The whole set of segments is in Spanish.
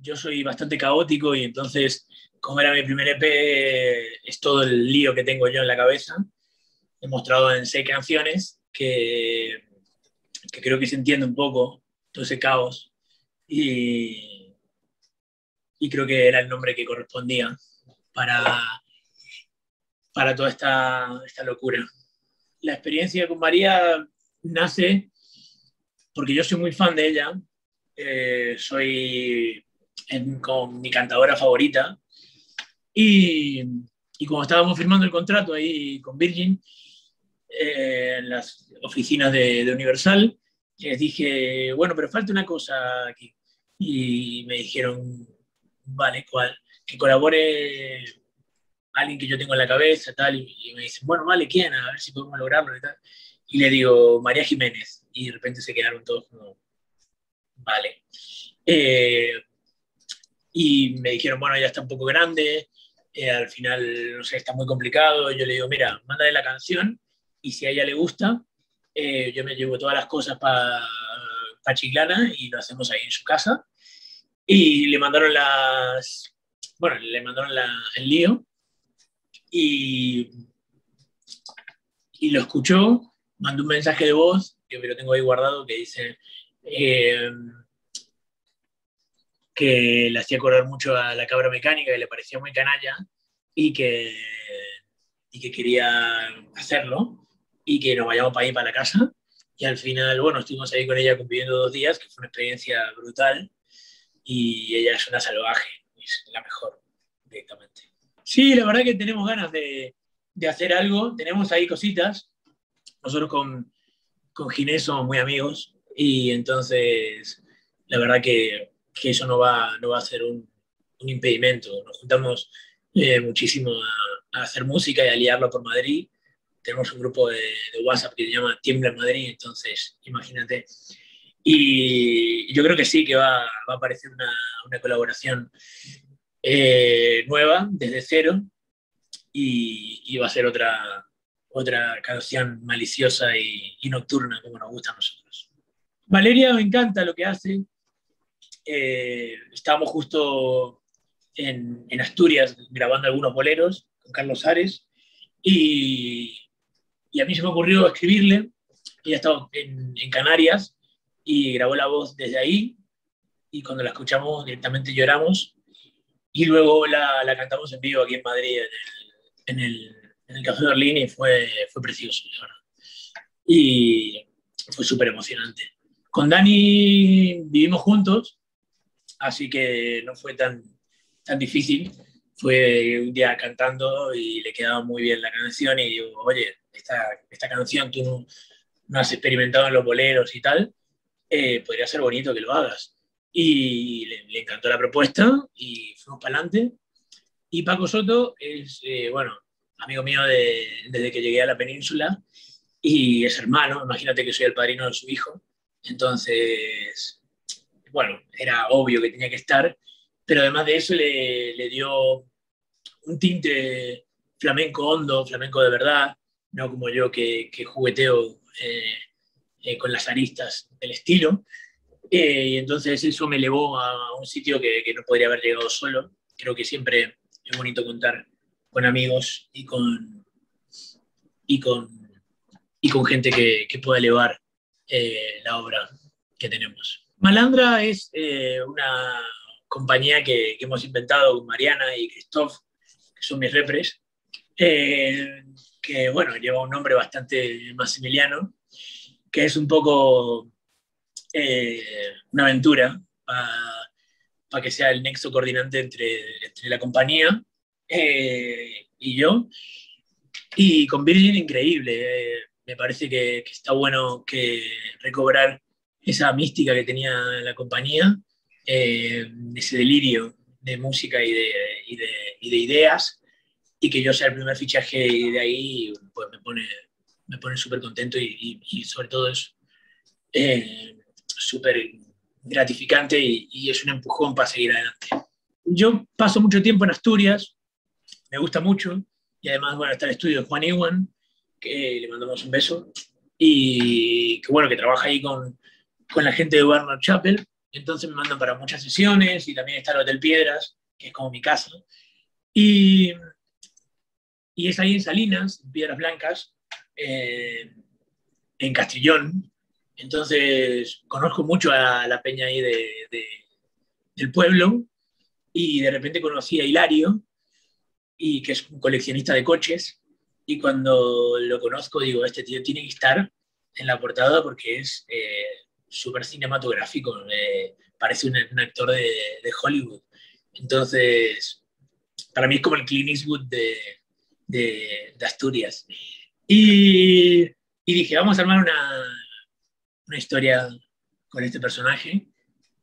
yo soy bastante caótico y entonces, como era mi primer EP, es todo el lío que tengo yo en la cabeza. He mostrado en 6 canciones que creo que se entiende un poco todo ese caos y creo que era el nombre que correspondía para toda esta locura. La experiencia con María nace porque yo soy muy fan de ella, soy mi cantadora favorita y cuando estábamos firmando el contrato ahí con Virgin, en las oficinas de Universal, les dije, bueno, pero falta una cosa aquí. Y me dijeron, vale, ¿cuál? Que colabore alguien que yo tengo en la cabeza, tal. Y me dicen, bueno, vale, ¿quién? A ver si podemos lograrlo y tal. Y le digo, María Jiménez. Y de repente se quedaron todos como, vale. Y me dijeron, bueno, ya está un poco grande, al final, no sé, está muy complicado. Yo le digo, mira, mándale la canción y si a ella le gusta, yo me llevo todas las cosas para Chiclana y lo hacemos ahí en su casa. Y le mandaron el lío y lo escuchó, mandó un mensaje de voz, que lo tengo ahí guardado, que dice que le hacía acordar mucho a La Cabra Mecánica, que le parecía muy canalla y que quería hacerlo y que nos vayamos para ahí, para la casa. Y al final, bueno, estuvimos ahí con ella conviviendo 2 días, que fue una experiencia brutal. Y ella es una salvaje, es la mejor directamente. Sí, la verdad que tenemos ganas de hacer algo, tenemos ahí cositas. Nosotros con Ginés somos muy amigos y entonces la verdad que eso no va a ser un impedimento. Nos juntamos muchísimo a hacer música y a liarlo por Madrid. Tenemos un grupo de WhatsApp que se llama Tiembla en Madrid, entonces imagínate. Y yo creo que sí, que va a aparecer una colaboración nueva, desde cero, y va a ser otra canción maliciosa y nocturna, como nos gusta a nosotros. Valeria me encanta lo que hace. Estábamos justo en Asturias grabando algunos boleros con Carlos Ares, y a mí se me ocurrió escribirle. Ella estaba en Canarias, y grabó la voz desde ahí, y cuando la escuchamos directamente lloramos, y luego la cantamos en vivo aquí en Madrid, en el Café Berlín, y fue precioso, la verdad. Y fue súper emocionante. Con Dani vivimos juntos, así que no fue tan difícil. Fue un día cantando y le quedaba muy bien la canción, y digo, oye, esta canción tú no has experimentado en los boleros y tal, podría ser bonito que lo hagas. Y le encantó la propuesta y fuimos para adelante. Y Paco Soto es, amigo mío desde que llegué a la península, y es hermano, imagínate que soy el padrino de su hijo. Entonces, era obvio que tenía que estar, pero además de eso le dio un tinte flamenco hondo, flamenco de verdad, no como yo que jugueteo con las aristas del estilo, y entonces eso me elevó a un sitio que no podría haber llegado solo. Creo que siempre es bonito contar con amigos y con gente que pueda elevar la obra que tenemos. Malandra es una compañía que hemos inventado con Mariana y Cristóbal, que son mis repres, que lleva un nombre bastante maximiliano, que es un poco una aventura para que sea el nexo coordinante entre la compañía y yo. Y con Virgin, increíble. Me parece que está bueno que recobrar esa mística que tenía la compañía, ese delirio de música y de ideas, y que yo sea el primer fichaje, y de ahí pues me pone súper contento y sobre todo es súper gratificante y es un empujón para seguir adelante. Yo paso mucho tiempo en Asturias, me gusta mucho, y además, está el estudio de Juan Ewan, que le mandamos un beso, y que trabaja ahí con la gente de Warner Chappell, entonces me mandan para muchas sesiones, y también está el Hotel Piedras, que es como mi casa, y es ahí en Salinas, en Piedras Blancas, en Castellón. Entonces conozco mucho a la peña ahí del pueblo, y de repente conocí a Hilario, y que es un coleccionista de coches, y cuando lo conozco digo, este tío tiene que estar en la portada porque es súper cinematográfico, parece un actor de Hollywood. Entonces, para mí es como el Clint Eastwood de Asturias. Y dije, vamos a armar una historia con este personaje,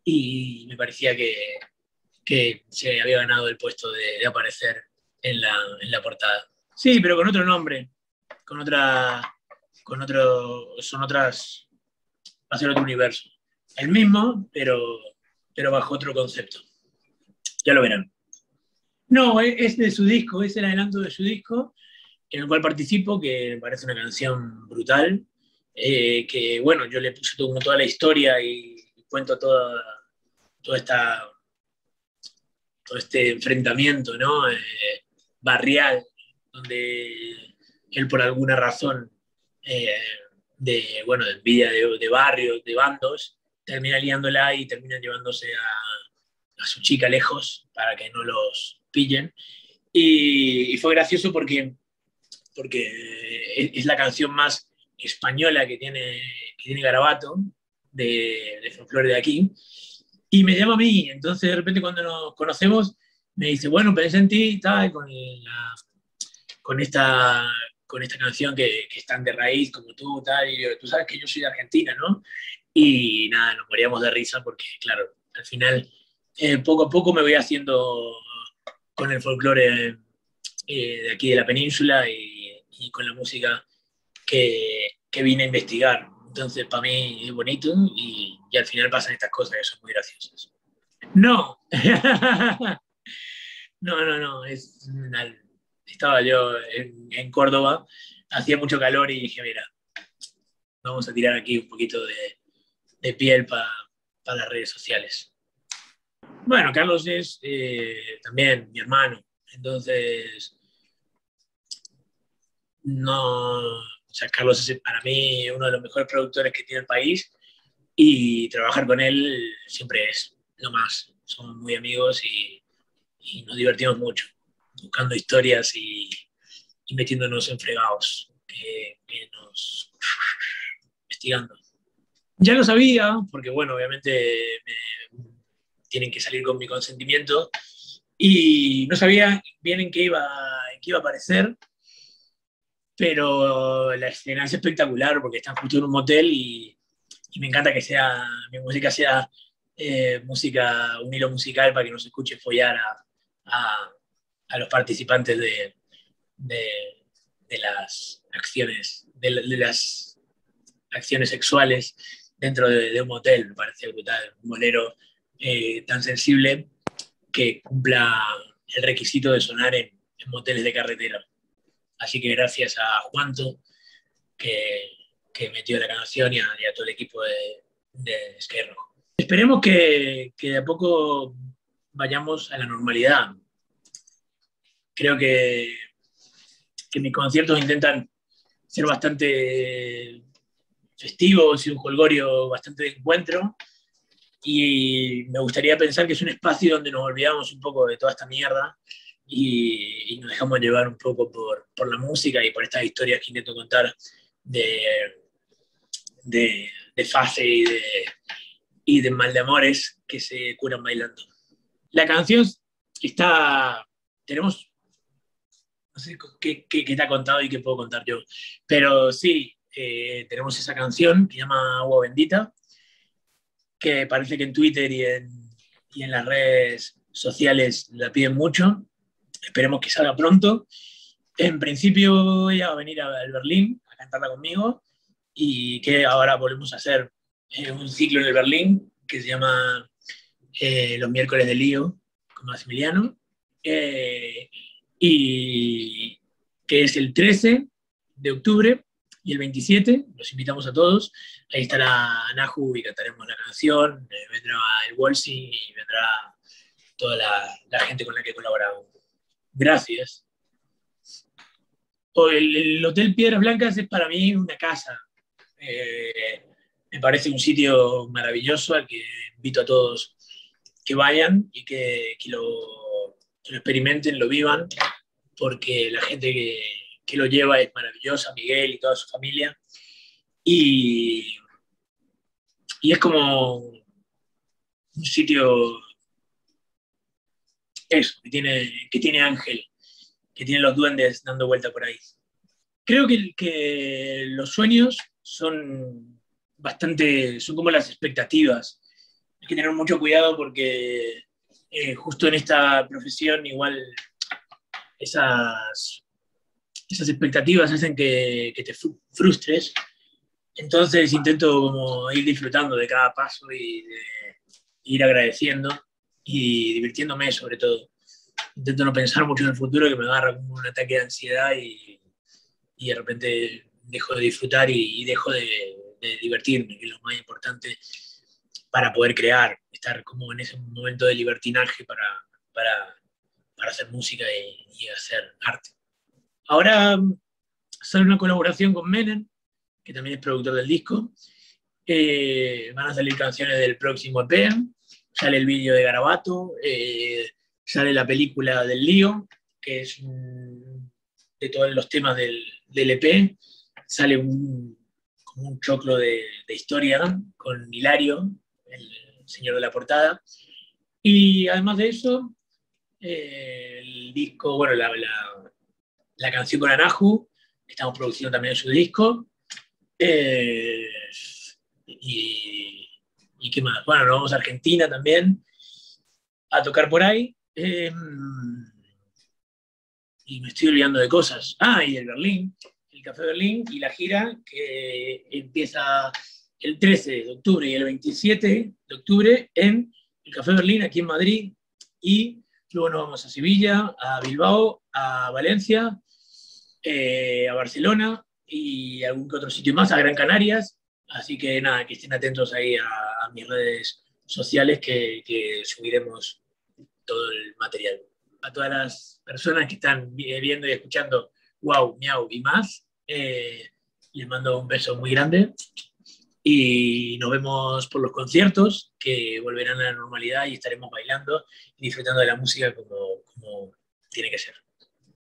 y me parecía que se había ganado el puesto de aparecer en la portada. Sí, pero con otro nombre, va a ser otro universo. El mismo, pero bajo otro concepto. Ya lo verán. No, es de su disco, es el adelanto de su disco, en el cual participo, que me parece una canción brutal, que bueno, yo le puse toda la historia y cuento todo este enfrentamiento, ¿no? Barrial, donde él por alguna razón de envidia de barrios, de bandos, termina liándola y termina llevándose a su chica lejos para que no los pillen. Y fue gracioso porque es la canción más española que tiene Garabato, de folclore de aquí, y me llama a mí. Entonces de repente cuando nos conocemos me dice, bueno, pensé en ti y tal, con esta canción que están de raíz como tú, tal, y yo, tú sabes que yo soy de Argentina, ¿no? Y nada, nos moríamos de risa porque, claro, al final poco a poco me voy haciendo con el folclore de aquí de la península y con la música que vine a investigar. Entonces para mí es bonito y al final pasan estas cosas que son muy graciosas. ¡No! No, estaba yo en Córdoba, hacía mucho calor y dije, mira, vamos a tirar aquí un poquito de piel para las redes sociales. Bueno, Carlos es también mi hermano, entonces, Carlos es para mí uno de los mejores productores que tiene el país, y trabajar con él siempre es lo más. Somos muy amigos y nos divertimos mucho, buscando historias y metiéndonos en fregados, investigando. Ya lo sabía, porque bueno, obviamente tienen que salir con mi consentimiento, y no sabía bien en qué iba a aparecer, pero la escena es espectacular, porque están justo en un motel y me encanta que sea mi música sea... un hilo musical para que nos escuche follar a los participantes de las acciones sexuales dentro de un motel. Me parece brutal, un bolero tan sensible que cumpla el requisito de sonar en moteles de carretera. Así que gracias a Juanto que metió la canción y a todo el equipo de Sky Rojo. Esperemos que de a poco vayamos a la normalidad. Creo que mis conciertos intentan ser bastante festivos y un jolgorio bastante de encuentro, y me gustaría pensar que es un espacio donde nos olvidamos un poco de toda esta mierda y nos dejamos llevar un poco por la música y por estas historias que intento contar de fase y de mal de amores que se curan bailando. La canción está... Tenemos... No sé qué te ha contado y qué puedo contar yo, pero sí, tenemos esa canción que se llama Agua Bendita, que parece que en Twitter y en las redes sociales la piden mucho. Esperemos que salga pronto. En principio ella va a venir al Berlín a cantarla conmigo, y que ahora volvemos a hacer un ciclo en el Berlín que se llama Los Miércoles de Lío con Maximiliano, y que es el 13 de octubre Y el 27, los invitamos a todos, ahí estará Anaju y cantaremos la canción, vendrá el Walls y vendrá toda la gente con la que colaboramos. Gracias. El Hotel Piedras Blancas es para mí una casa. Me parece un sitio maravilloso al que invito a todos que vayan y que lo experimenten, lo vivan, porque la gente que lo lleva es maravillosa, Miguel y toda su familia. Y es como un sitio eso, que tiene Ángel, que tiene los duendes dando vuelta por ahí. Creo que los sueños son como las expectativas. Hay que tener mucho cuidado porque justo en esta profesión igual esas expectativas hacen que te frustres. Entonces intento como ir disfrutando de cada paso y ir agradeciendo y divirtiéndome sobre todo. Intento no pensar mucho en el futuro, que me agarra como un ataque de ansiedad y de repente dejo de disfrutar y dejo de divertirme, que es lo más importante para poder crear, estar como en ese momento de libertinaje para hacer música y hacer arte. Ahora sale una colaboración con Menem, que también es productor del disco. Van a salir canciones del próximo EP, sale el vídeo de Garabato, sale la película del lío, que es de todos los temas del EP, sale como un choclo de historia con Hilario, el señor de la portada, y además de eso, el disco, bueno, la canción con Anaju, que estamos produciendo también en su disco, y qué más, bueno, nos vamos a Argentina también, a tocar por ahí, y me estoy olvidando de cosas. Ah, y el Berlín, el Café Berlín y la gira que empieza el 13 de octubre y el 27 de octubre en el Café Berlín aquí en Madrid, y luego nos vamos a Sevilla, a Bilbao, a Valencia, a Barcelona y algún que otro sitio más, a Gran Canarias, así que nada, que estén atentos ahí a mis redes sociales que subiremos todo el material. A todas las personas que están viendo y escuchando Guau, Miau y Más, les mando un beso muy grande y nos vemos por los conciertos que volverán a la normalidad y estaremos bailando y disfrutando de la música como tiene que ser.